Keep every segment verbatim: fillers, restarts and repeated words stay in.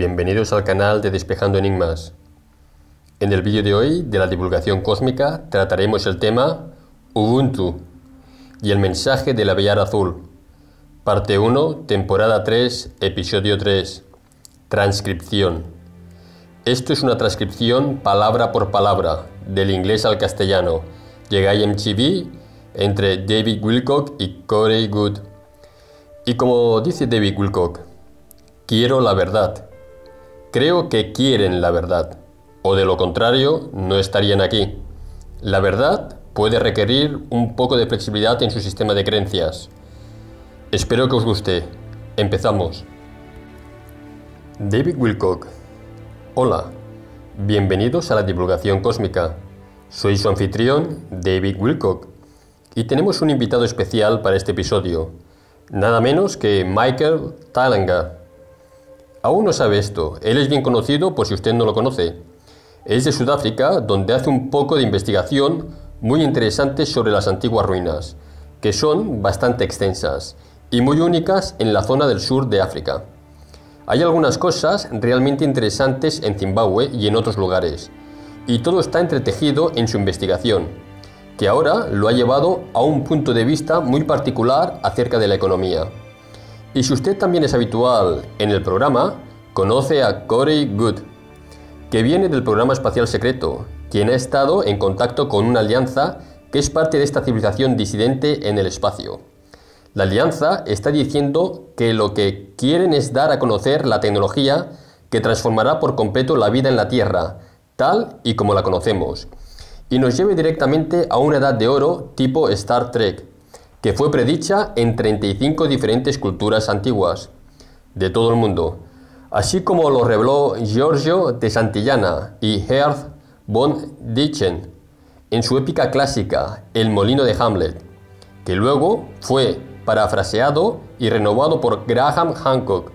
bienvenidos al canal de Despejando Enigmas. En el vídeo de hoy de la divulgación cósmica trataremos el tema Ubuntu y el mensaje del Aviar Azul, parte uno, temporada tres, episodio tres, transcripción. Esto es una transcripción palabra por palabra del inglés al castellano de I M T V entre David Wilcock y Corey Goode. Y como dice David Wilcock, quiero la verdad. Creo que quieren la verdad, o de lo contrario no estarían aquí. La verdad puede requerir un poco de flexibilidad en su sistema de creencias. Espero que os guste. Empezamos. David Wilcock. Hola, bienvenidos a la divulgación cósmica. Soy su anfitrión, David Wilcock, y tenemos un invitado especial para este episodio, nada menos que Michael Tellinger. Aún no sabe esto, él es bien conocido por si usted no lo conoce. Es de Sudáfrica, donde hace un poco de investigación muy interesante sobre las antiguas ruinas, que son bastante extensas y muy únicas en la zona del sur de África. Hay algunas cosas realmente interesantes en Zimbabue y en otros lugares, y todo está entretejido en su investigación, que ahora lo ha llevado a un punto de vista muy particular acerca de la economía. Y si usted también es habitual en el programa, conoce a Corey Goode, que viene del programa espacial secreto, quien ha estado en contacto con una alianza que es parte de esta civilización disidente en el espacio. La alianza está diciendo que lo que quieren es dar a conocer la tecnología que transformará por completo la vida en la Tierra, tal y como la conocemos, y nos lleve directamente a una edad de oro tipo Star Trek, que fue predicha en treinta y cinco diferentes culturas antiguas de todo el mundo, así como lo reveló Giorgio de Santillana y Hertha von Dechend en su épica clásica El Molino de Hamlet, que luego fue parafraseado y renovado por Graham Hancock,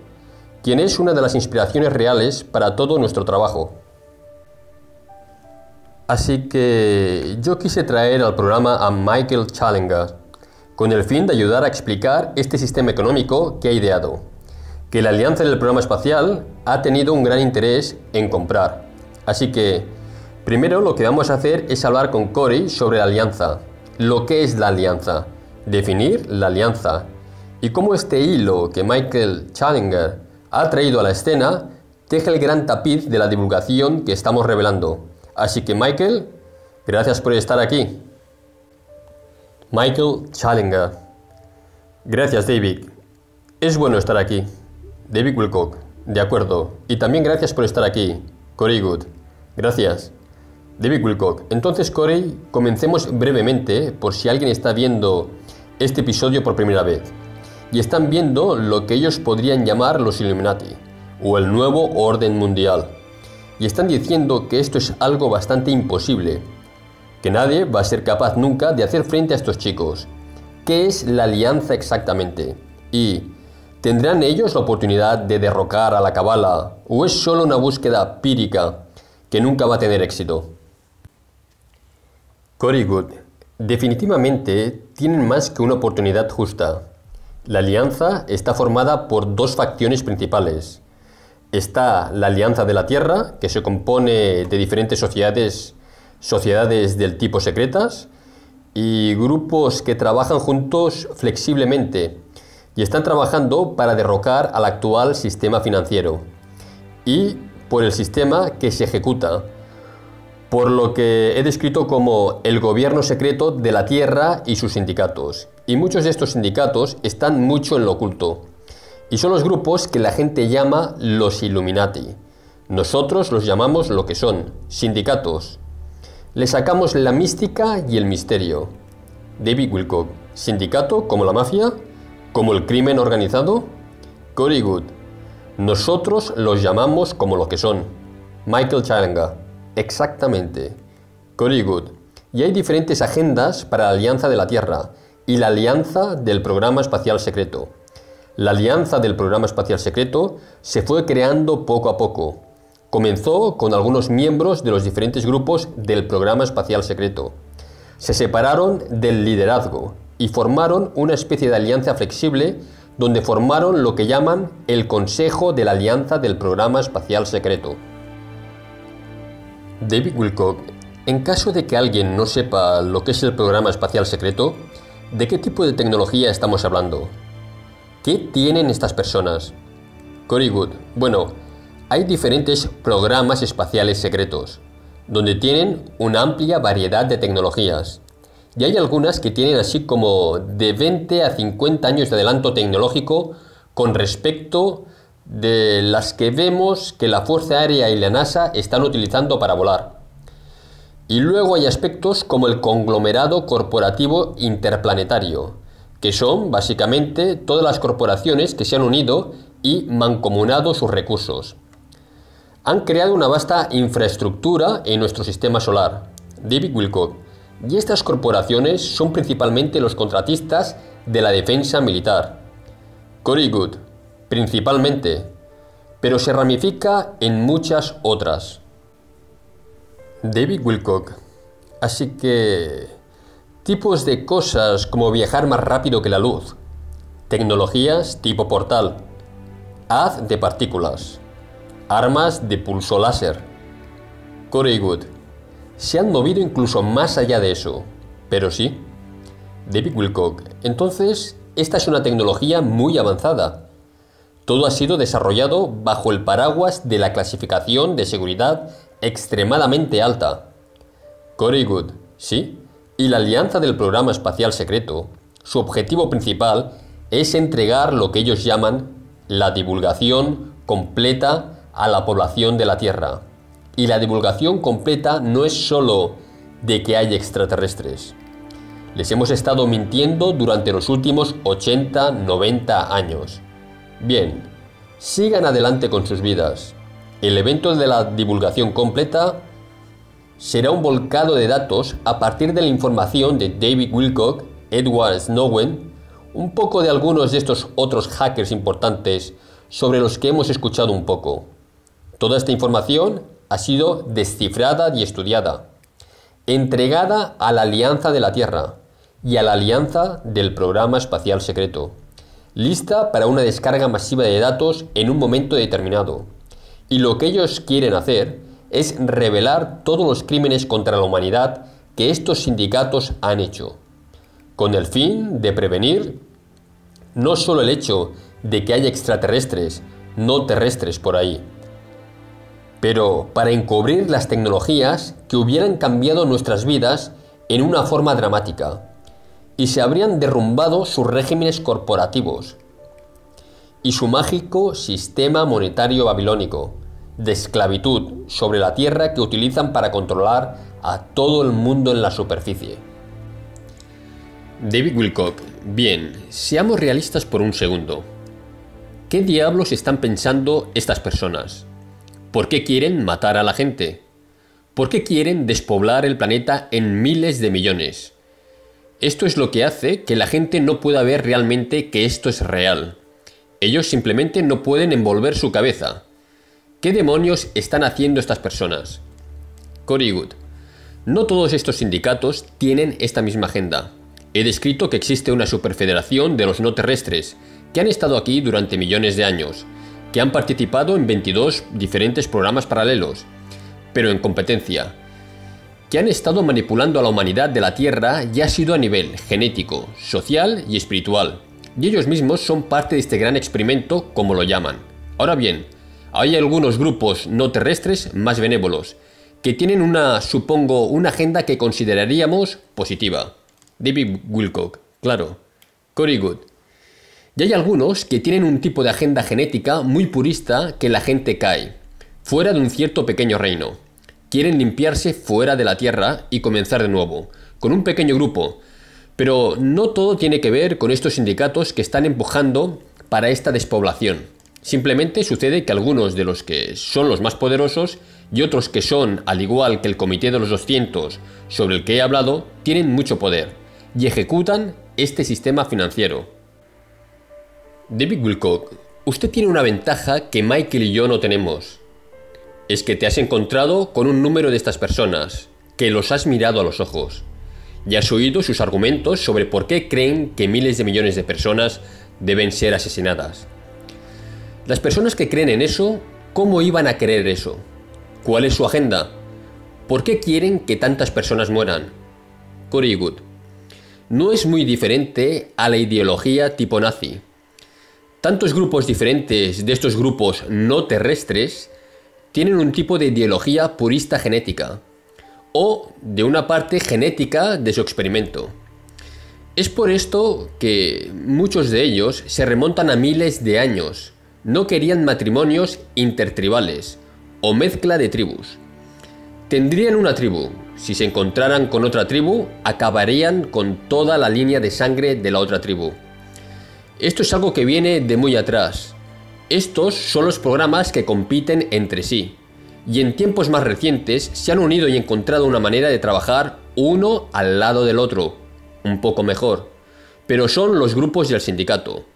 quien es una de las inspiraciones reales para todo nuestro trabajo. Así que yo quise traer al programa a Michael Tellinger, con el fin de ayudar a explicar este sistema económico que ha ideado, que la alianza del programa espacial ha tenido un gran interés en comprar. Así que, primero lo que vamos a hacer es hablar con Corey sobre la alianza, lo que es la alianza, definir la alianza, y cómo este hilo que Michael Tellinger ha traído a la escena teje el gran tapiz de la divulgación que estamos revelando. Así que Michael, gracias por estar aquí. Michael Tellinger. Gracias, David. Es bueno estar aquí. David Wilcock. De acuerdo. Y también gracias por estar aquí. Corey Goode. Gracias. David Wilcock. Entonces, Corey, comencemos brevemente, por si alguien está viendo este episodio por primera vez, y están viendo lo que ellos podrían llamar los Illuminati, o el nuevo orden mundial, y están diciendo que esto es algo bastante imposible, que nadie va a ser capaz nunca de hacer frente a estos chicos. ¿Qué es la alianza exactamente? ¿Y tendrán ellos la oportunidad de derrocar a la cabala, o es solo una búsqueda pírica que nunca va a tener éxito? Corey Goode. Definitivamente tienen más que una oportunidad justa. La alianza está formada por dos facciones principales. Está la alianza de la Tierra, que se compone de diferentes sociedades sociedades del tipo secretas y grupos que trabajan juntos flexiblemente y están trabajando para derrocar al actual sistema financiero y por el sistema que se ejecuta, por lo que he descrito como el gobierno secreto de la Tierra y sus sindicatos. Y muchos de estos sindicatos están mucho en lo oculto y son los grupos que la gente llama los Illuminati. Nosotros los llamamos lo que son, sindicatos. Le sacamos la mística y el misterio. David Wilcock. ¿Sindicato como la mafia? ¿Como el crimen organizado? Corey Goode. Nosotros los llamamos como lo que son. Michael Tellinger. Exactamente. Corey Goode. Y hay diferentes agendas para la Alianza de la Tierra y la Alianza del Programa Espacial Secreto. La Alianza del Programa Espacial Secreto se fue creando poco a poco. Comenzó con algunos miembros de los diferentes grupos del Programa Espacial Secreto. Se separaron del liderazgo y formaron una especie de alianza flexible donde formaron lo que llaman el Consejo de la Alianza del Programa Espacial Secreto. David Wilcock, en caso de que alguien no sepa lo que es el Programa Espacial Secreto, ¿de qué tipo de tecnología estamos hablando? ¿Qué tienen estas personas? Corey Goode, bueno, hay diferentes programas espaciales secretos, donde tienen una amplia variedad de tecnologías. Y hay algunas que tienen así como de veinte a cincuenta años de adelanto tecnológico con respecto de las que vemos que la Fuerza Aérea y la NASA están utilizando para volar. Y luego hay aspectos como el conglomerado corporativo interplanetario, que son básicamente todas las corporaciones que se han unido y mancomunado sus recursos. Han creado una vasta infraestructura en nuestro sistema solar. David Wilcock. Y estas corporaciones son principalmente los contratistas de la defensa militar. Corey Goode, principalmente, pero se ramifica en muchas otras. David Wilcock. Así que tipos de cosas como viajar más rápido que la luz, tecnologías tipo portal, haz de partículas, armas de pulso láser. Corey Goode. Se han movido incluso más allá de eso, pero sí. David Wilcock, entonces, esta es una tecnología muy avanzada. Todo ha sido desarrollado bajo el paraguas de la clasificación de seguridad extremadamente alta. Corey Goode, sí, y la alianza del programa espacial secreto, su objetivo principal es entregar lo que ellos llaman la divulgación completa a la población de la Tierra. Y la divulgación completa no es solo de que hay extraterrestres. Les hemos estado mintiendo durante los últimos ochenta, noventa años. Bien, sigan adelante con sus vidas. El evento de la divulgación completa será un volcado de datos a partir de la información de David Wilcock, Edward Snowden, un poco de algunos de estos otros hackers importantes sobre los que hemos escuchado un poco. Toda esta información ha sido descifrada y estudiada, entregada a la Alianza de la Tierra y a la Alianza del Programa Espacial Secreto, lista para una descarga masiva de datos en un momento determinado. Y lo que ellos quieren hacer es revelar todos los crímenes contra la humanidad que estos sindicatos han hecho, con el fin de prevenir no solo el hecho de que haya extraterrestres, no terrestres por ahí, pero para encubrir las tecnologías que hubieran cambiado nuestras vidas en una forma dramática y se habrían derrumbado sus regímenes corporativos y su mágico sistema monetario babilónico de esclavitud sobre la tierra que utilizan para controlar a todo el mundo en la superficie. David Wilcock, bien, seamos realistas por un segundo. ¿Qué diablos están pensando estas personas? ¿Por qué quieren matar a la gente? ¿Por qué quieren despoblar el planeta en miles de millones? Esto es lo que hace que la gente no pueda ver realmente que esto es real. Ellos simplemente no pueden envolver su cabeza. ¿Qué demonios están haciendo estas personas? Corey Goode. No todos estos sindicatos tienen esta misma agenda. He descrito que existe una superfederación de los no terrestres, que han estado aquí durante millones de años, que han participado en veintidós diferentes programas paralelos, pero en competencia, que han estado manipulando a la humanidad de la Tierra y ha sido a nivel genético, social y espiritual, y ellos mismos son parte de este gran experimento, como lo llaman. Ahora bien, hay algunos grupos no terrestres más benévolos, que tienen una, supongo, una agenda que consideraríamos positiva. David Wilcock, claro. Corey Goode. Y hay algunos que tienen un tipo de agenda genética muy purista que la gente cae, fuera de un cierto pequeño reino. Quieren limpiarse fuera de la Tierra y comenzar de nuevo, con un pequeño grupo. Pero no todo tiene que ver con estos sindicatos que están empujando para esta despoblación. Simplemente sucede que algunos de los que son los más poderosos y otros que son, al igual que el Comité de los doscientos sobre el que he hablado, tienen mucho poder y ejecutan este sistema financiero. David Wilcock, usted tiene una ventaja que Michael y yo no tenemos. Es que te has encontrado con un número de estas personas, que los has mirado a los ojos, y has oído sus argumentos sobre por qué creen que miles de millones de personas deben ser asesinadas. Las personas que creen en eso, ¿cómo iban a creer eso? ¿Cuál es su agenda? ¿Por qué quieren que tantas personas mueran? Corey Goode. No es muy diferente a la ideología tipo nazi. Tantos grupos diferentes de estos grupos no terrestres tienen un tipo de ideología purista genética o de una parte genética de su experimento. Es por esto que muchos de ellos se remontan a miles de años. No querían matrimonios intertribales o mezcla de tribus. Tendrían una tribu. Si se encontraran con otra tribu, acabarían con toda la línea de sangre de la otra tribu. Esto es algo que viene de muy atrás. Estos son los programas que compiten entre sí, y en tiempos más recientes se han unido y encontrado una manera de trabajar uno al lado del otro, un poco mejor. Pero son los grupos del sindicato,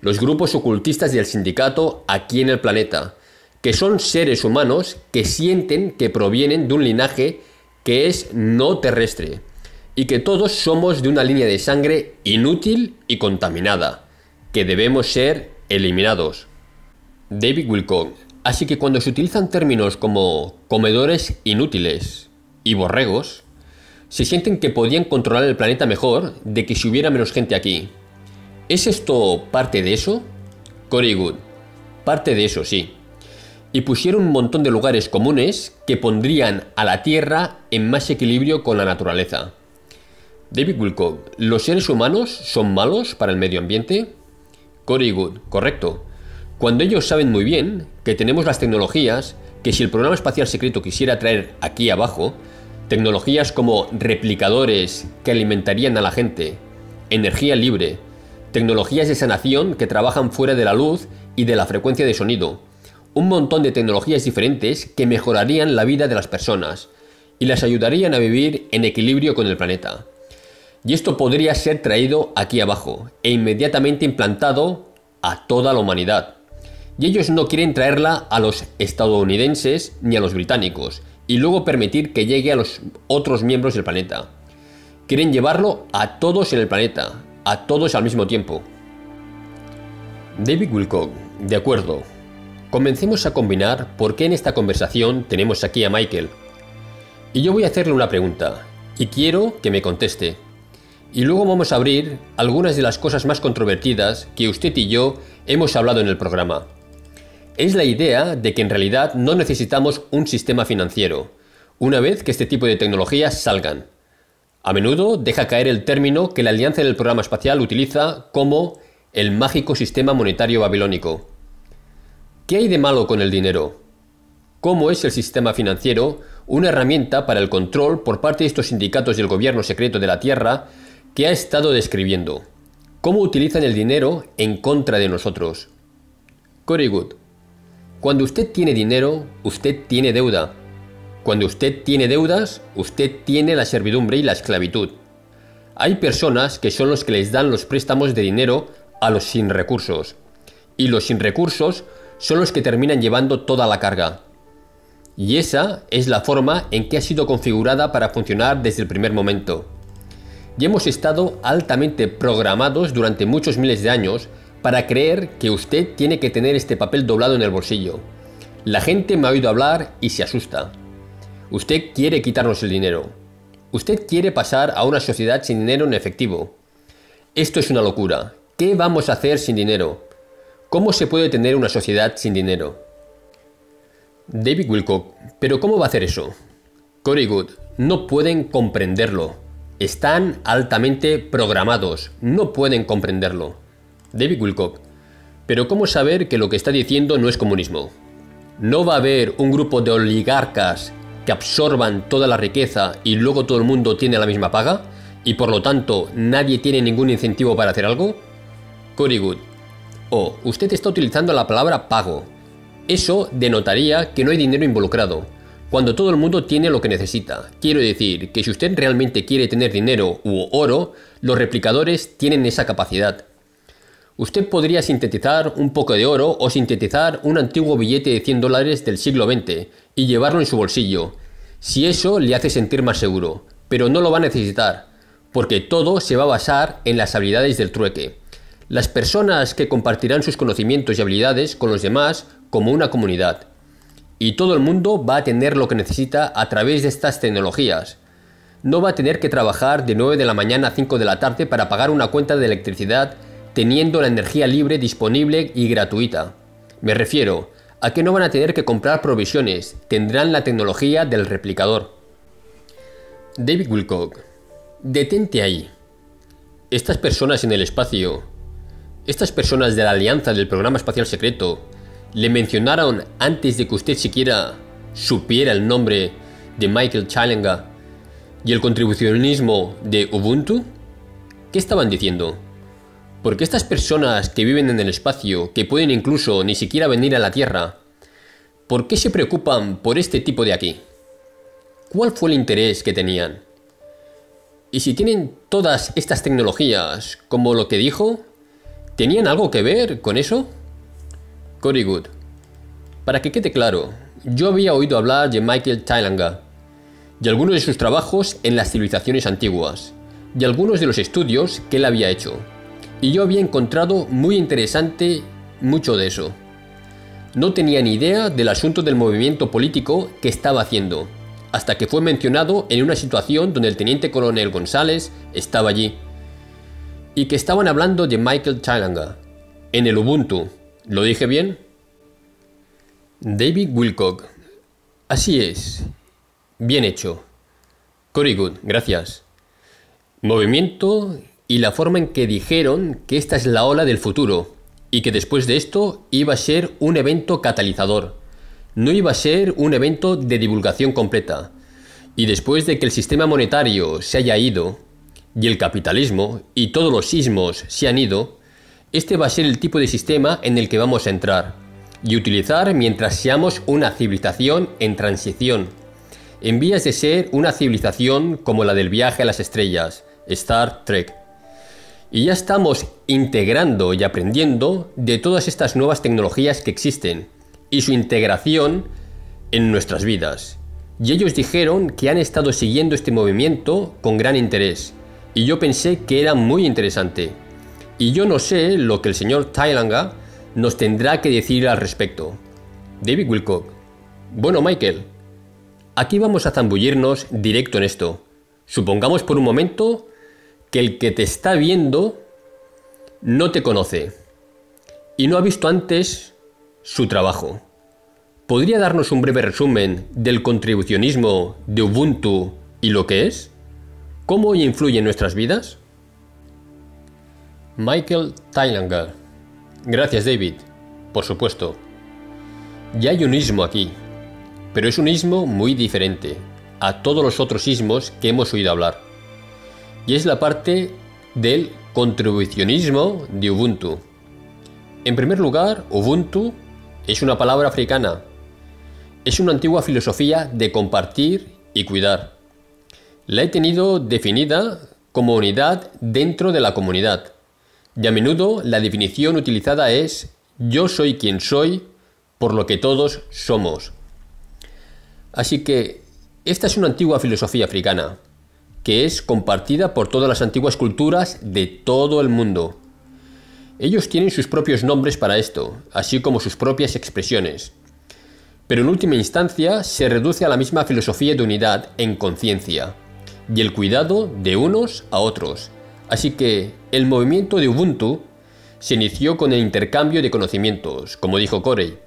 los grupos ocultistas del sindicato aquí en el planeta, que son seres humanos que sienten que provienen de un linaje que es no terrestre, y que todos somos de una línea de sangre inútil y contaminada, que debemos ser eliminados. David Wilcock. Así que cuando se utilizan términos como comedores inútiles y borregos, se sienten que podían controlar el planeta mejor de que si hubiera menos gente aquí. ¿Es esto parte de eso? Corey Goode. Parte de eso, sí. Y pusieron un montón de lugares comunes que pondrían a la Tierra en más equilibrio con la naturaleza. David Wilcock. ¿Los seres humanos son malos para el medio ambiente? Corey Goode. Correcto. Cuando ellos saben muy bien que tenemos las tecnologías que si el programa espacial secreto quisiera traer aquí abajo, tecnologías como replicadores que alimentarían a la gente, energía libre, tecnologías de sanación que trabajan fuera de la luz y de la frecuencia de sonido, un montón de tecnologías diferentes que mejorarían la vida de las personas y las ayudarían a vivir en equilibrio con el planeta. Y esto podría ser traído aquí abajo e inmediatamente implantado a toda la humanidad. Y ellos no quieren traerla a los estadounidenses ni a los británicos y luego permitir que llegue a los otros miembros del planeta. Quieren llevarlo a todos en el planeta, a todos al mismo tiempo. David Wilcock. De acuerdo. Comencemos a combinar por qué en esta conversación tenemos aquí a Michael. Y yo voy a hacerle una pregunta y quiero que me conteste. Y luego vamos a abrir algunas de las cosas más controvertidas que usted y yo hemos hablado en el programa. Es la idea de que en realidad no necesitamos un sistema financiero, una vez que este tipo de tecnologías salgan. A menudo deja caer el término que la Alianza del Programa Espacial utiliza como el mágico sistema monetario babilónico. ¿Qué hay de malo con el dinero? ¿Cómo es el sistema financiero una herramienta para el control por parte de estos sindicatos y el gobierno secreto de la Tierra que ha estado describiendo? ¿Cómo utilizan el dinero en contra de nosotros? Corey Goode. Cuando usted tiene dinero, usted tiene deuda. Cuando usted tiene deudas, usted tiene la servidumbre y la esclavitud. Hay personas que son los que les dan los préstamos de dinero a los sin recursos. Y los sin recursos son los que terminan llevando toda la carga. Y esa es la forma en que ha sido configurada para funcionar desde el primer momento. Y hemos estado altamente programados durante muchos miles de años para creer que usted tiene que tener este papel doblado en el bolsillo. La gente me ha oído hablar y se asusta. Usted quiere quitarnos el dinero. Usted quiere pasar a una sociedad sin dinero en efectivo. Esto es una locura. ¿Qué vamos a hacer sin dinero? ¿Cómo se puede tener una sociedad sin dinero? David Wilcock. ¿Pero cómo va a hacer eso? Corey Goode. No pueden comprenderlo. Están altamente programados. No pueden comprenderlo. David Wilcock. ¿Pero cómo saber que lo que está diciendo no es comunismo? No va a haber un grupo de oligarcas que absorban toda la riqueza y luego todo el mundo tiene la misma paga y por lo tanto nadie tiene ningún incentivo para hacer algo. Corey Goode. Oh, usted está utilizando la palabra pago. Eso denotaría que no hay dinero involucrado, cuando todo el mundo tiene lo que necesita. Quiero decir que si usted realmente quiere tener dinero u oro, los replicadores tienen esa capacidad. Usted podría sintetizar un poco de oro o sintetizar un antiguo billete de cien dólares del siglo veinte y llevarlo en su bolsillo, si eso le hace sentir más seguro, pero no lo va a necesitar, porque todo se va a basar en las habilidades del trueque, las personas que compartirán sus conocimientos y habilidades con los demás como una comunidad. Y todo el mundo va a tener lo que necesita a través de estas tecnologías. No va a tener que trabajar de nueve de la mañana a cinco de la tarde para pagar una cuenta de electricidad, teniendo la energía libre, disponible y gratuita. Me refiero a que no van a tener que comprar provisiones, tendrán la tecnología del replicador. David Wilcock, detente ahí. Estas personas en el espacio, estas personas de la Alianza del Programa Espacial Secreto, le mencionaron antes de que usted siquiera supiera el nombre de Michael Tellinger y el contribucionismo de Ubuntu. ¿Qué estaban diciendo? Porque estas personas que viven en el espacio, que pueden incluso ni siquiera venir a la Tierra, ¿por qué se preocupan por este tipo de aquí? ¿Cuál fue el interés que tenían? Y si tienen todas estas tecnologías, como lo que dijo, ¿tenían algo que ver con eso? Corey Goode. Para que quede claro, yo había oído hablar de Michael Tellinger y algunos de sus trabajos en las civilizaciones antiguas y algunos de los estudios que él había hecho, y yo había encontrado muy interesante mucho de eso. No tenía ni idea del asunto del movimiento político que estaba haciendo, hasta que fue mencionado en una situación donde el teniente coronel González estaba allí y que estaban hablando de Michael Tellinger en el Ubuntu. ¿Lo dije bien? David Wilcock. Así es. Bien hecho. Corey Goode, gracias. Movimiento y la forma en que dijeron que esta es la ola del futuro y que después de esto iba a ser un evento catalizador. No iba a ser un evento de divulgación completa. Y después de que el sistema monetario se haya ido y el capitalismo y todos los sismos se han ido, este va a ser el tipo de sistema en el que vamos a entrar y utilizar mientras seamos una civilización en transición, en vías de ser una civilización como la del viaje a las estrellas, Star Trek. Y ya estamos integrando y aprendiendo de todas estas nuevas tecnologías que existen y su integración en nuestras vidas. Y ellos dijeron que han estado siguiendo este movimiento con gran interés, y yo pensé que era muy interesante. Y yo no sé lo que el señor Tellinger nos tendrá que decir al respecto. David Wilcock. Bueno, Michael, aquí vamos a zambullirnos directo en esto. Supongamos por un momento que el que te está viendo no te conoce y no ha visto antes su trabajo. ¿Podría darnos un breve resumen del contribucionismo de Ubuntu y lo que es? ¿Cómo influye en nuestras vidas? Michael Tellinger. Gracias, David. Por supuesto. Ya hay un ismo aquí, pero es un ismo muy diferente a todos los otros ismos que hemos oído hablar. Y es la parte del contribucionismo de Ubuntu. En primer lugar, Ubuntu es una palabra africana. Es una antigua filosofía de compartir y cuidar. La he tenido definida como unidad dentro de la comunidad. Y a menudo la definición utilizada es yo soy quien soy, por lo que todos somos. Así que esta es una antigua filosofía africana, que es compartida por todas las antiguas culturas de todo el mundo. Ellos tienen sus propios nombres para esto, así como sus propias expresiones. Pero en última instancia se reduce a la misma filosofía de unidad en conciencia y el cuidado de unos a otros. Así que el movimiento de Ubuntu se inició con el intercambio de conocimientos, como dijo Corey,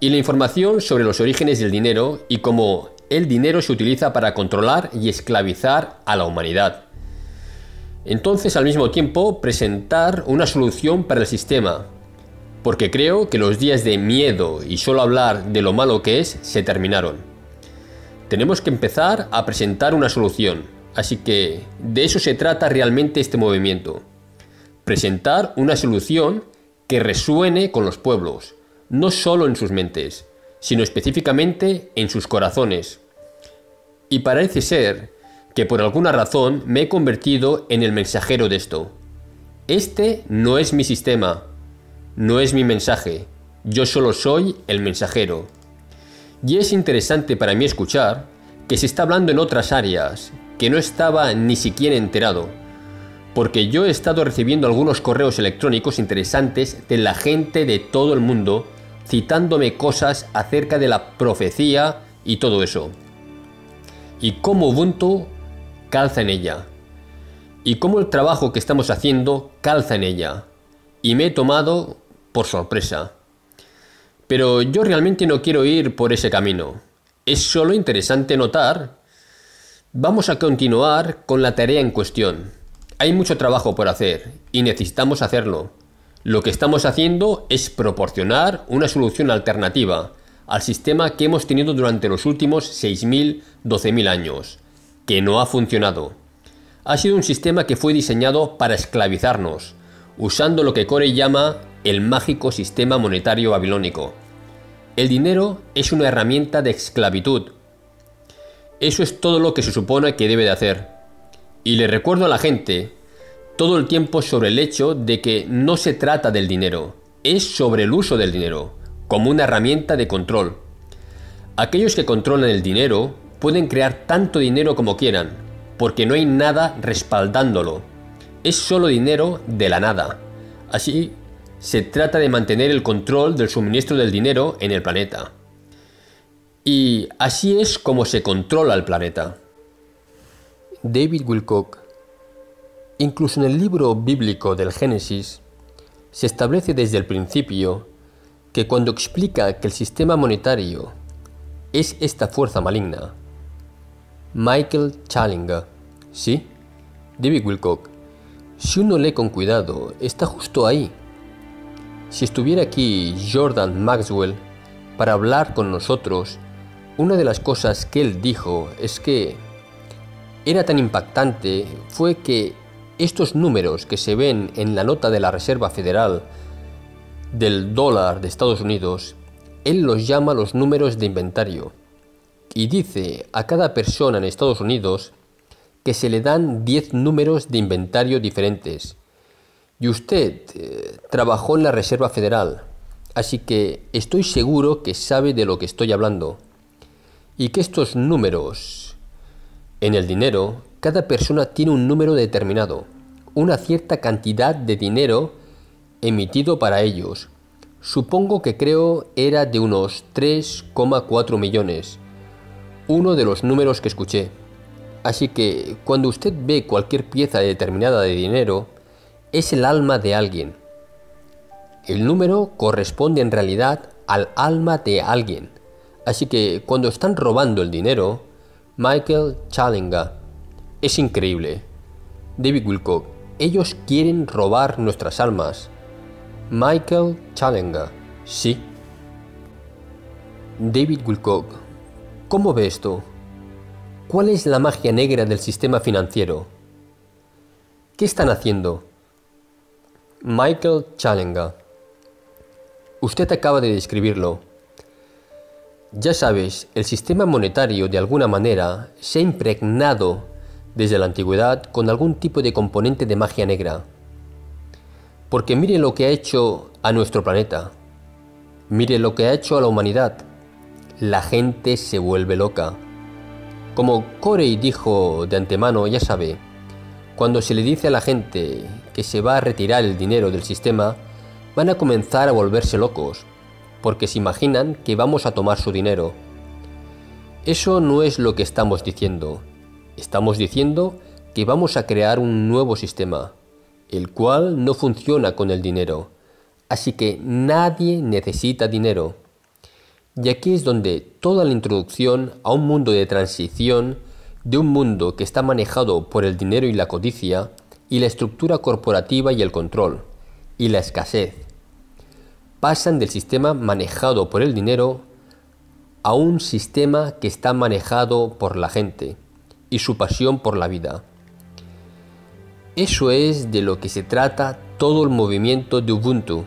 y la información sobre los orígenes del dinero y cómo el dinero se utiliza para controlar y esclavizar a la humanidad. Entonces, al mismo tiempo, presentar una solución para el sistema, porque creo que los días de miedo y solo hablar de lo malo que es se terminaron. Tenemos que empezar a presentar una solución. Así que de eso se trata realmente este movimiento. Presentar una solución que resuene con los pueblos, no solo en sus mentes, sino específicamente en sus corazones. Y parece ser que por alguna razón me he convertido en el mensajero de esto. Este no es mi sistema, no es mi mensaje, yo solo soy el mensajero. Y es interesante para mí escuchar que se está hablando en otras áreas, que no estaba ni siquiera enterado, porque yo he estado recibiendo algunos correos electrónicos interesantes de la gente de todo el mundo citándome cosas acerca de la profecía y todo eso, y cómo Ubuntu calza en ella, y cómo el trabajo que estamos haciendo calza en ella, y me he tomado por sorpresa. Pero yo realmente no quiero ir por ese camino, es solo interesante notar. Vamos a continuar con la tarea en cuestión. Hay mucho trabajo por hacer y necesitamos hacerlo. Lo que estamos haciendo es proporcionar una solución alternativa al sistema que hemos tenido durante los últimos seis mil, doce mil años, que no ha funcionado. Ha sido un sistema que fue diseñado para esclavizarnos, usando lo que Corey llama el mágico sistema monetario babilónico. El dinero es una herramienta de esclavitud. Eso es todo lo que se supone que debe de hacer. Y le recuerdo a la gente todo el tiempo sobre el hecho de que no se trata del dinero, es sobre el uso del dinero, como una herramienta de control. Aquellos que controlan el dinero pueden crear tanto dinero como quieran, porque no hay nada respaldándolo. Es solo dinero de la nada. Así, se trata de mantener el control del suministro del dinero en el planeta. Y así es como se controla el planeta. David Wilcock. Incluso en el libro bíblico del Génesis, se establece desde el principio que cuando explica que el sistema monetario es esta fuerza maligna, Michael Tellinger, sí, David Wilcock, si uno lee con cuidado, está justo ahí. Si estuviera aquí Jordan Maxwell para hablar con nosotros, una de las cosas que él dijo es que era tan impactante fue que estos números que se ven en la nota de la Reserva Federal del dólar de Estados Unidos, él los llama los números de inventario, y dice a cada persona en Estados Unidos que se le dan diez números de inventario diferentes. Y usted eh, trabajó en la Reserva Federal, así que estoy seguro que sabe de lo que estoy hablando, y que estos números... En el dinero, cada persona tiene un número determinado, una cierta cantidad de dinero emitido para ellos. Supongo que creo era de unos tres coma cuatro millones, uno de los números que escuché. Así que cuando usted ve cualquier pieza determinada de dinero, es el alma de alguien. El número corresponde en realidad al alma de alguien. Así que cuando están robando el dinero... Michael Tellinger. Es increíble. David Wilcock. Ellos quieren robar nuestras almas. Michael Tellinger. Sí. David Wilcock. ¿Cómo ve esto? ¿Cuál es la magia negra del sistema financiero? ¿Qué están haciendo? Michael Tellinger. Usted acaba de describirlo. Ya sabes, el sistema monetario de alguna manera se ha impregnado desde la antigüedad con algún tipo de componente de magia negra. Porque mire lo que ha hecho a nuestro planeta. Mire lo que ha hecho a la humanidad. La gente se vuelve loca. Como Corey dijo de antemano, ya sabe, cuando se le dice a la gente que se va a retirar el dinero del sistema, van a comenzar a volverse locos, porque se imaginan que vamos a tomar su dinero. Eso no es lo que estamos diciendo. Estamos diciendo que vamos a crear un nuevo sistema, el cual no funciona con el dinero. Así que nadie necesita dinero. Y aquí es donde toda la introducción a un mundo de transición, de un mundo que está manejado por el dinero y la codicia, y la estructura corporativa y el control, y la escasez, pasan del sistema manejado por el dinero a un sistema que está manejado por la gente y su pasión por la vida. Eso es de lo que se trata todo el movimiento de Ubuntu,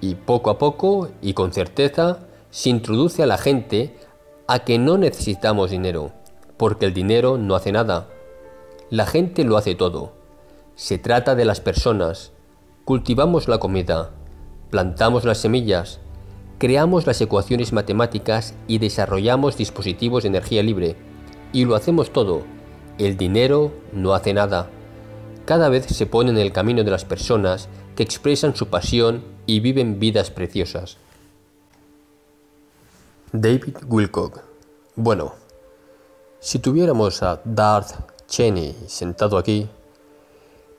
y poco a poco y con certeza se introduce a la gente a que no necesitamos dinero, porque el dinero no hace nada. La gente lo hace todo. Se trata de las personas. Cultivamos la comida, plantamos las semillas, creamos las ecuaciones matemáticas y desarrollamos dispositivos de energía libre. Y lo hacemos todo. El dinero no hace nada. cada vez se pone en el camino de las personas que expresan su pasión y viven vidas preciosas. David Wilcock. Bueno, si tuviéramos a Darth Cheney sentado aquí,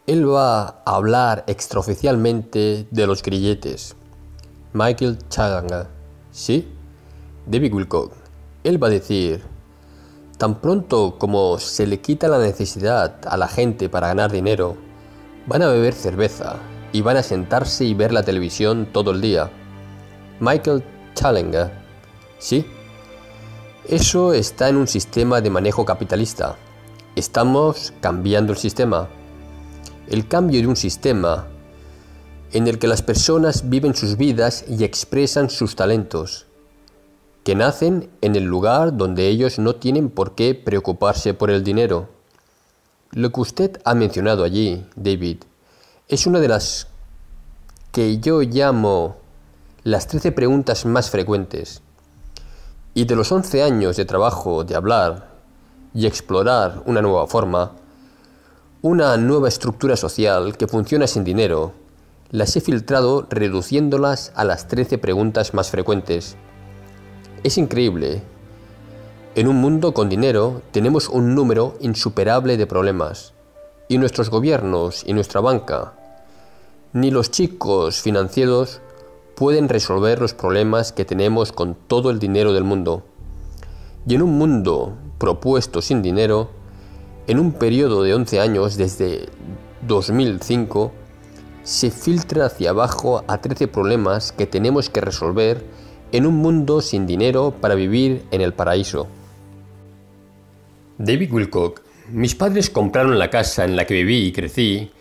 él va a hablar extraoficialmente de los grilletes. Michael Tellinger. ¿Sí? David Wilcock. Él va a decir: tan pronto como se le quita la necesidad a la gente para ganar dinero, van a beber cerveza y van a sentarse y ver la televisión todo el día. Michael Tellinger. ¿Sí? Eso está en un sistema de manejo capitalista. Estamos cambiando el sistema. El cambio de un sistema en el que las personas viven sus vidas y expresan sus talentos, que nacen en el lugar donde ellos no tienen por qué preocuparse por el dinero. Lo que usted ha mencionado allí, David, es una de las que yo llamo las trece preguntas más frecuentes. Y de los once años de trabajo de hablar y explorar una nueva forma, una nueva estructura social que funciona sin dinero, las he filtrado reduciéndolas a las trece preguntas más frecuentes. Es increíble. En un mundo con dinero tenemos un número insuperable de problemas, y nuestros gobiernos y nuestra banca, ni los chicos financieros pueden resolver los problemas que tenemos con todo el dinero del mundo. Y en un mundo propuesto sin dinero, en un periodo de once años, desde dos mil cinco, se filtra hacia abajo a trece problemas que tenemos que resolver en un mundo sin dinero para vivir en el paraíso. David Wilcock. Mis padres compraron la casa en la que viví y crecí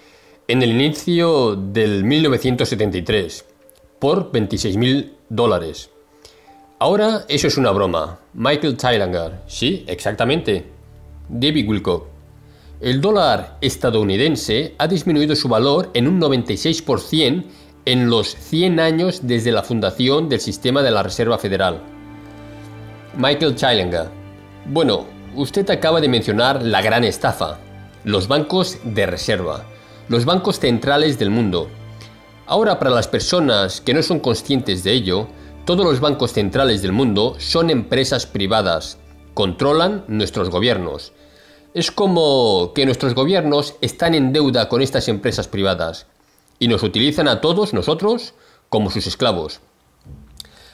en el inicio del mil novecientos setenta y tres por veintiséis mil dólares. Ahora eso es una broma. Michael Tellinger. Sí, exactamente. David Wilcock. El dólar estadounidense ha disminuido su valor en un noventa y seis por ciento en los cien años desde la fundación del sistema de la Reserva Federal. Michael Tellinger. Bueno, usted acaba de mencionar la gran estafa, los bancos de reserva, los bancos centrales del mundo. Ahora, para las personas que no son conscientes de ello, todos los bancos centrales del mundo son empresas privadas, controlan nuestros gobiernos. Es como que nuestros gobiernos están en deuda con estas empresas privadas y nos utilizan a todos nosotros como sus esclavos.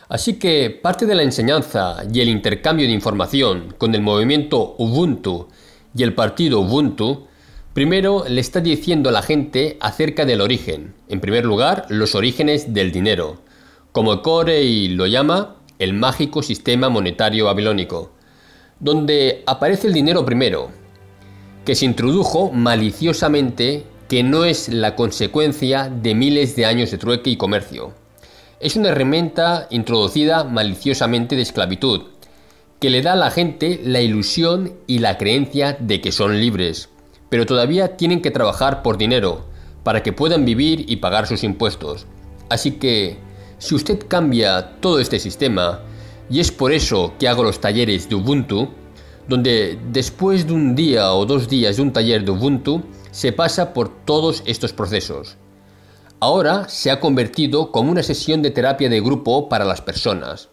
Así que parte de la enseñanza y el intercambio de información con el movimiento Ubuntu y el partido Ubuntu, primero le está diciendo a la gente acerca del origen. En primer lugar, los orígenes del dinero, como Corey lo llama, el mágico sistema monetario babilónico, donde aparece el dinero primero, que se introdujo maliciosamente, que no es la consecuencia de miles de años de trueque y comercio. Es una herramienta introducida maliciosamente de esclavitud, que le da a la gente la ilusión y la creencia de que son libres, pero todavía tienen que trabajar por dinero, para que puedan vivir y pagar sus impuestos. Así que, si usted cambia todo este sistema, y es por eso que hago los talleres de Ubuntu, donde después de un día o dos días de un taller de Ubuntu, se pasa por todos estos procesos. Ahora se ha convertido como una sesión de terapia de grupo para las personas.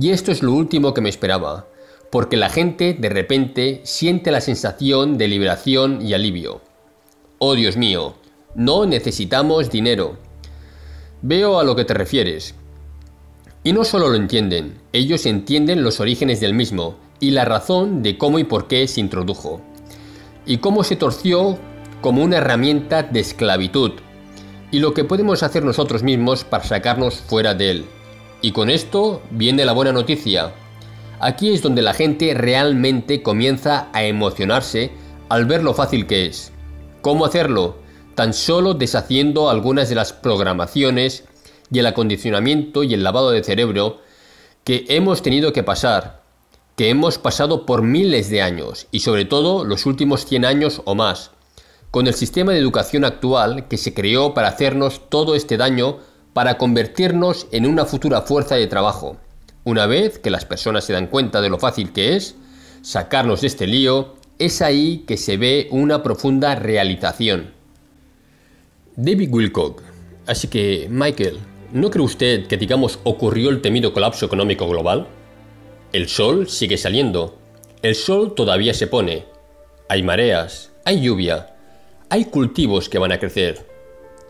Y esto es lo último que me esperaba, porque la gente de repente siente la sensación de liberación y alivio. Oh, Dios mío, no necesitamos dinero. Veo a lo que te refieres. Y no solo lo entienden, ellos entienden los orígenes del mismo y la razón de cómo y por qué se introdujo, y cómo se torció como una herramienta de esclavitud, y lo que podemos hacer nosotros mismos para sacarnos fuera de él. Y con esto viene la buena noticia. Aquí es donde la gente realmente comienza a emocionarse al ver lo fácil que es. ¿Cómo hacerlo? Tan solo deshaciendo algunas de las programaciones y el acondicionamiento y el lavado de cerebro que hemos tenido que pasar, que hemos pasado por miles de años, y sobre todo los últimos cien años o más, con el sistema de educación actual que se creó para hacernos todo este daño, para convertirnos en una futura fuerza de trabajo. Una vez que las personas se dan cuenta de lo fácil que es sacarnos de este lío, es ahí que se ve una profunda realización. David Wilcock. Así que, Michael, ¿no cree usted que, digamos, ocurrió el temido colapso económico global? El sol sigue saliendo. El sol todavía se pone. Hay mareas, hay lluvia, hay cultivos que van a crecer.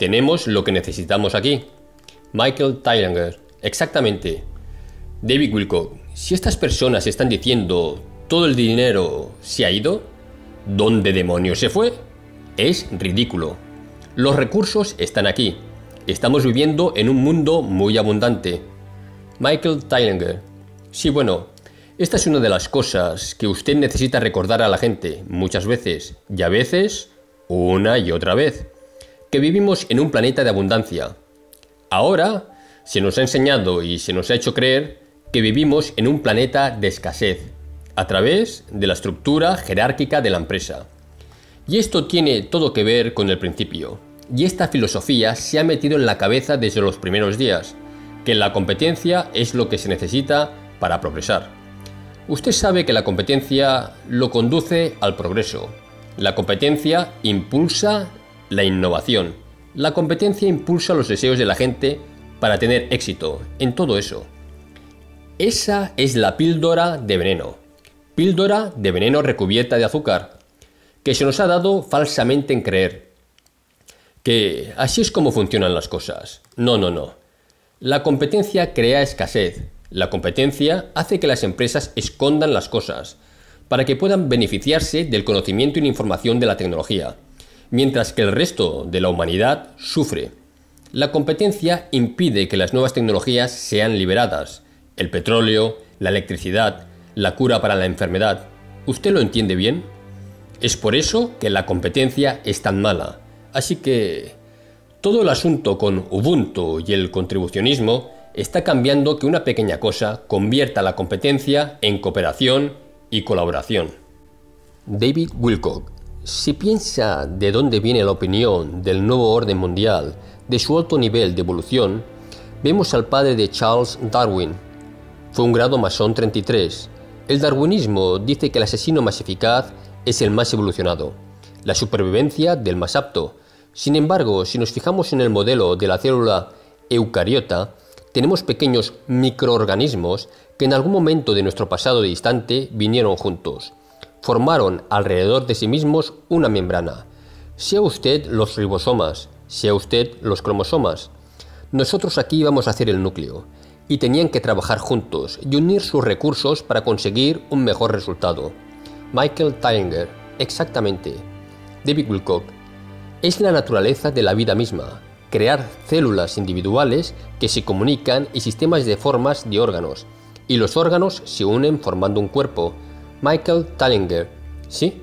Tenemos lo que necesitamos aquí. Michael Tellinger. Exactamente. David Wilcock, si estas personas están diciendo todo el dinero se ha ido, ¿dónde demonios se fue? Es ridículo. Los recursos están aquí. Estamos viviendo en un mundo muy abundante. Michael Tellinger. Sí, bueno, esta es una de las cosas que usted necesita recordar a la gente muchas veces, y a veces, una y otra vez, que vivimos en un planeta de abundancia. Ahora se nos ha enseñado y se nos ha hecho creer que vivimos en un planeta de escasez, a través de la estructura jerárquica de la empresa. Y esto tiene todo que ver con el principio. Y esta filosofía se ha metido en la cabeza desde los primeros días, que la competencia es lo que se necesita para progresar. Usted sabe que la competencia lo conduce al progreso. La competencia impulsa la innovación. La competencia impulsa los deseos de la gente para tener éxito en todo eso. Esa es la píldora de veneno. Píldora de veneno recubierta de azúcar, que se nos ha dado falsamente en creer que así es como funcionan las cosas. No, no, no. La competencia crea escasez. La competencia hace que las empresas escondan las cosas para que puedan beneficiarse del conocimiento y la información de la tecnología, mientras que el resto de la humanidad sufre. La competencia impide que las nuevas tecnologías sean liberadas. El petróleo, la electricidad, la cura para la enfermedad. ¿Usted lo entiende bien? Es por eso que la competencia es tan mala. Así que todo el asunto con Ubuntu y el contribucionismo está cambiando que una pequeña cosa convierta la competencia en cooperación y colaboración. David Wilcock. Si piensa de dónde viene la opinión del nuevo orden mundial, de su alto nivel de evolución, vemos al padre de Charles Darwin. Fue un grado masón treinta y tres. El darwinismo dice que el asesino más eficaz es el más evolucionado, la supervivencia del más apto. Sin embargo, si nos fijamos en el modelo de la célula eucariota, tenemos pequeños microorganismos que en algún momento de nuestro pasado distante vinieron juntos. Formaron alrededor de sí mismos una membrana. Sea usted los ribosomas, sea usted los cromosomas. Nosotros aquí vamos a hacer el núcleo. Y tenían que trabajar juntos y unir sus recursos para conseguir un mejor resultado. Michael Tellinger. Exactamente. David Wilcock. Es la naturaleza de la vida misma. Crear células individuales que se comunican y sistemas de formas de órganos, y los órganos se unen formando un cuerpo. Michael Tellinger. ¿Sí?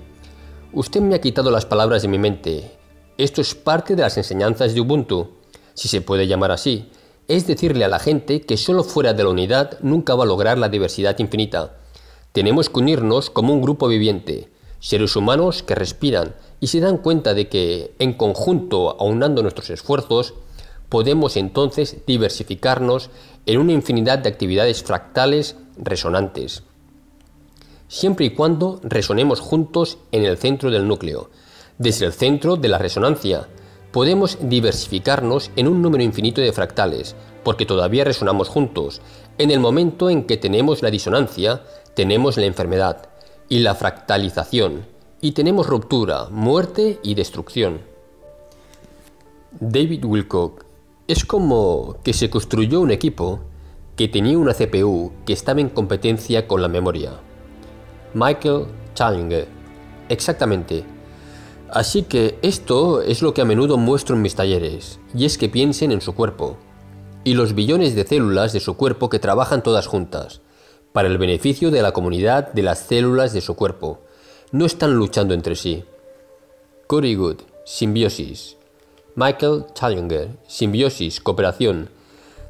Usted me ha quitado las palabras de mi mente. Esto es parte de las enseñanzas de Ubuntu, si se puede llamar así. Es decirle a la gente que solo fuera de la unidad nunca va a lograr la diversidad infinita. Tenemos que unirnos como un grupo viviente, seres humanos que respiran, y se dan cuenta de que, en conjunto, aunando nuestros esfuerzos, podemos entonces diversificarnos en una infinidad de actividades fractales resonantes, siempre y cuando resonemos juntos en el centro del núcleo. Desde el centro de la resonancia, podemos diversificarnos en un número infinito de fractales, porque todavía resonamos juntos. En el momento en que tenemos la disonancia, tenemos la enfermedad y la fractalización, y tenemos ruptura, muerte y destrucción. David Wilcock. Es como que se construyó un equipo que tenía una C P U que estaba en competencia con la memoria. Michael Tellinger. Exactamente. Así que esto es lo que a menudo muestro en mis talleres, y es que piensen en su cuerpo, y los billones de células de su cuerpo que trabajan todas juntas, para el beneficio de la comunidad de las células de su cuerpo. No están luchando entre sí. Corey Goode. Simbiosis. Michael Tellinger. Simbiosis, cooperación.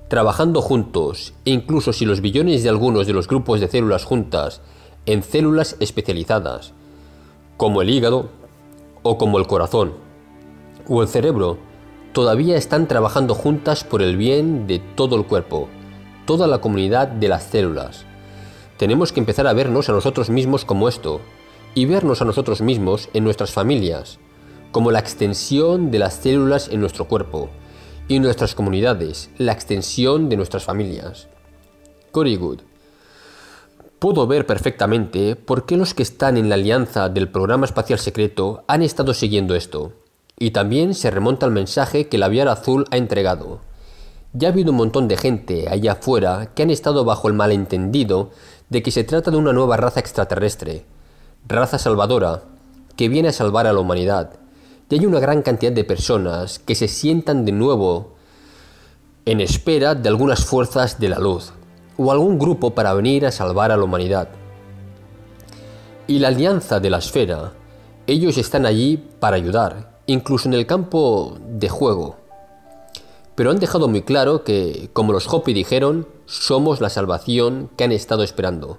Trabajando juntos, e incluso si los billones de algunos de los grupos de células juntas, en células especializadas, como el hígado, o como el corazón, o el cerebro, todavía están trabajando juntas por el bien de todo el cuerpo, toda la comunidad de las células. Tenemos que empezar a vernos a nosotros mismos como esto, y vernos a nosotros mismos en nuestras familias, como la extensión de las células en nuestro cuerpo, y nuestras comunidades, la extensión de nuestras familias. Corey Goode. Puedo ver perfectamente por qué los que están en la alianza del programa espacial secreto han estado siguiendo esto, y también se remonta al mensaje que el Aviar Azul ha entregado. Ya ha habido un montón de gente allá afuera que han estado bajo el malentendido de que se trata de una nueva raza extraterrestre, raza salvadora, que viene a salvar a la humanidad, y hay una gran cantidad de personas que se sientan de nuevo en espera de algunas fuerzas de la luz, o algún grupo para venir a salvar a la humanidad. Y la alianza de la esfera, ellos están allí para ayudar, incluso en el campo de juego. Pero han dejado muy claro que, como los Hopi dijeron, somos la salvación que han estado esperando,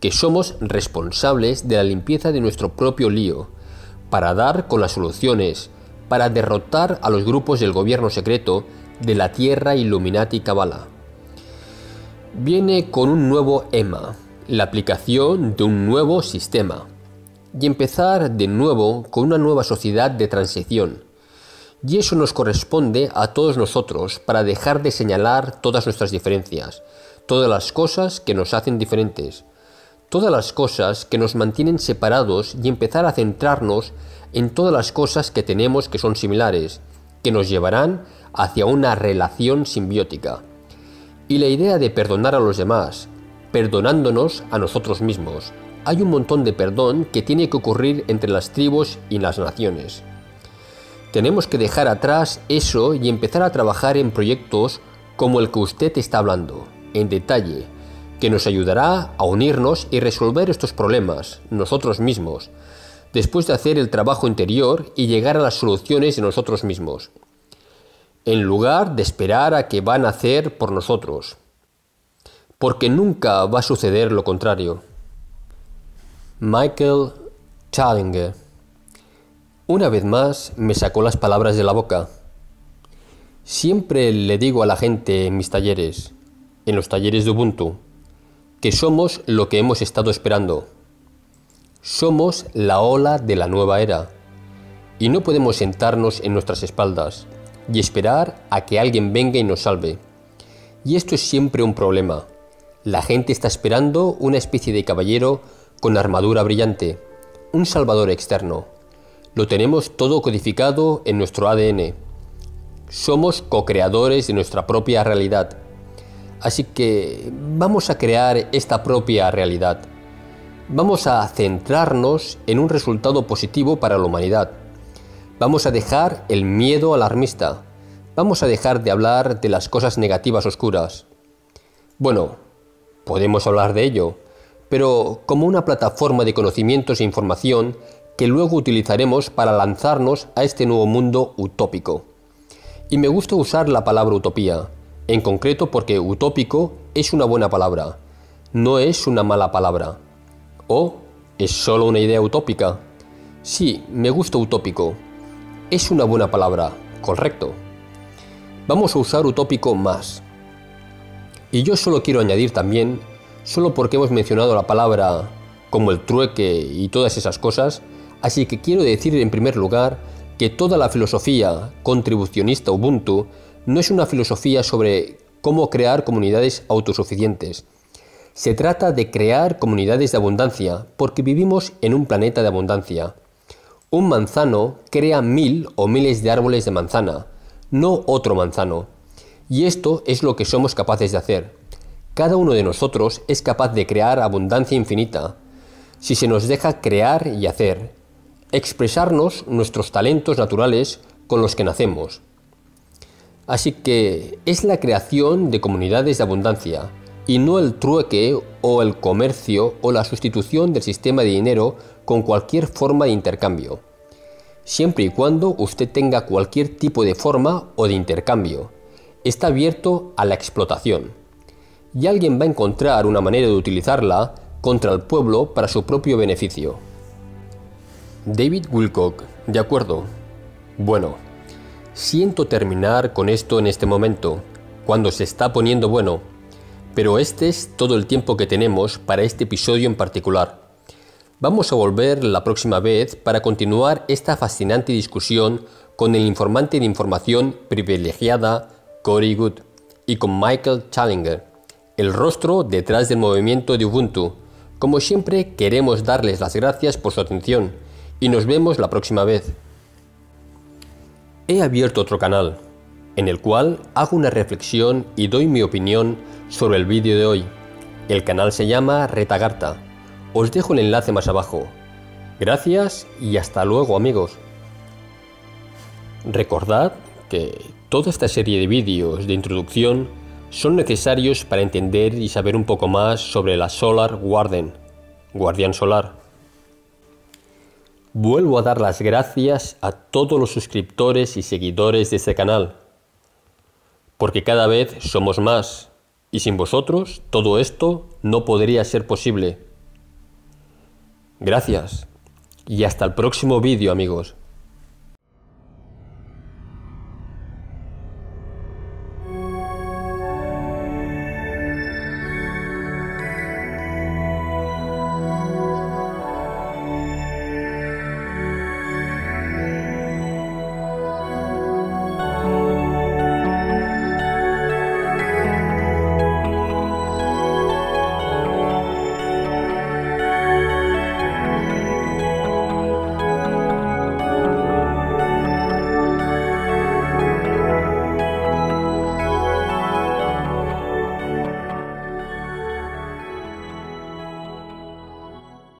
que somos responsables de la limpieza de nuestro propio lío, para dar con las soluciones, para derrotar a los grupos del gobierno secreto de la Tierra Illuminati Kabbalah. Viene con un nuevo E M A, la aplicación de un nuevo sistema, y empezar de nuevo con una nueva sociedad de transición. Y eso nos corresponde a todos nosotros para dejar de señalar todas nuestras diferencias, todas las cosas que nos hacen diferentes, todas las cosas que nos mantienen separados, y empezar a centrarnos en todas las cosas que tenemos que son similares, que nos llevarán hacia una relación simbiótica. Y la idea de perdonar a los demás, perdonándonos a nosotros mismos. Hay un montón de perdón que tiene que ocurrir entre las tribus y las naciones. Tenemos que dejar atrás eso y empezar a trabajar en proyectos como el que usted está hablando, en detalle, que nos ayudará a unirnos y resolver estos problemas, nosotros mismos, después de hacer el trabajo interior y llegar a las soluciones de nosotros mismos, en lugar de esperar a que van a hacer por nosotros, porque nunca va a suceder lo contrario. Michael Tellinger. Una vez más me sacó las palabras de la boca. Siempre le digo a la gente en mis talleres, en los talleres de Ubuntu, que somos lo que hemos estado esperando. Somos la ola de la nueva era, y no podemos sentarnos en nuestras espaldas y esperar a que alguien venga y nos salve. Y esto es siempre un problema. La gente está esperando una especie de caballero con armadura brillante, un salvador externo. Lo tenemos todo codificado en nuestro A D N. Somos co-creadores de nuestra propia realidad. Así que vamos a crear esta propia realidad. Vamos a centrarnos en un resultado positivo para la humanidad. Vamos a dejar el miedo alarmista. Vamos a dejar de hablar de las cosas negativas oscuras. Bueno, podemos hablar de ello, pero como una plataforma de conocimientos e información que luego utilizaremos para lanzarnos a este nuevo mundo utópico. Y me gusta usar la palabra utopía, en concreto porque utópico es una buena palabra, no es una mala palabra. ¿O es solo una idea utópica? Sí, me gusta utópico. Es una buena palabra, correcto. Vamos a usar utópico más. Y yo solo quiero añadir también, solo porque hemos mencionado la palabra como el trueque y todas esas cosas, así que quiero decir en primer lugar que toda la filosofía contribucionista Ubuntu no es una filosofía sobre cómo crear comunidades autosuficientes. Se trata de crear comunidades de abundancia, porque vivimos en un planeta de abundancia. Un manzano crea mil o miles de árboles de manzana, no otro manzano. Y esto es lo que somos capaces de hacer. Cada uno de nosotros es capaz de crear abundancia infinita, si se nos deja crear y hacer, expresarnos nuestros talentos naturales con los que nacemos. Así que es la creación de comunidades de abundancia, y no el trueque o el comercio o la sustitución del sistema de dinero con cualquier forma de intercambio, siempre y cuando usted tenga cualquier tipo de forma o de intercambio. Está abierto a la explotación, y alguien va a encontrar una manera de utilizarla contra el pueblo para su propio beneficio. David Wilcock, de acuerdo. Bueno, siento terminar con esto en este momento, cuando se está poniendo bueno, pero este es todo el tiempo que tenemos para este episodio en particular. Vamos a volver la próxima vez para continuar esta fascinante discusión con el informante de información privilegiada Corey Goode y con Michael Tellinger, el rostro detrás del movimiento de Ubuntu. Como siempre, queremos darles las gracias por su atención y nos vemos la próxima vez. He abierto otro canal, en el cual hago una reflexión y doy mi opinión sobre el vídeo de hoy. El canal se llama Retagarta. Os dejo el enlace más abajo. Gracias y hasta luego, amigos. Recordad que toda esta serie de vídeos de introducción son necesarios para entender y saber un poco más sobre la Solar Warden, Guardián Solar. Vuelvo a dar las gracias a todos los suscriptores y seguidores de este canal, porque cada vez somos más. Y sin vosotros, todo esto no podría ser posible. Gracias. Y hasta el próximo vídeo, amigos.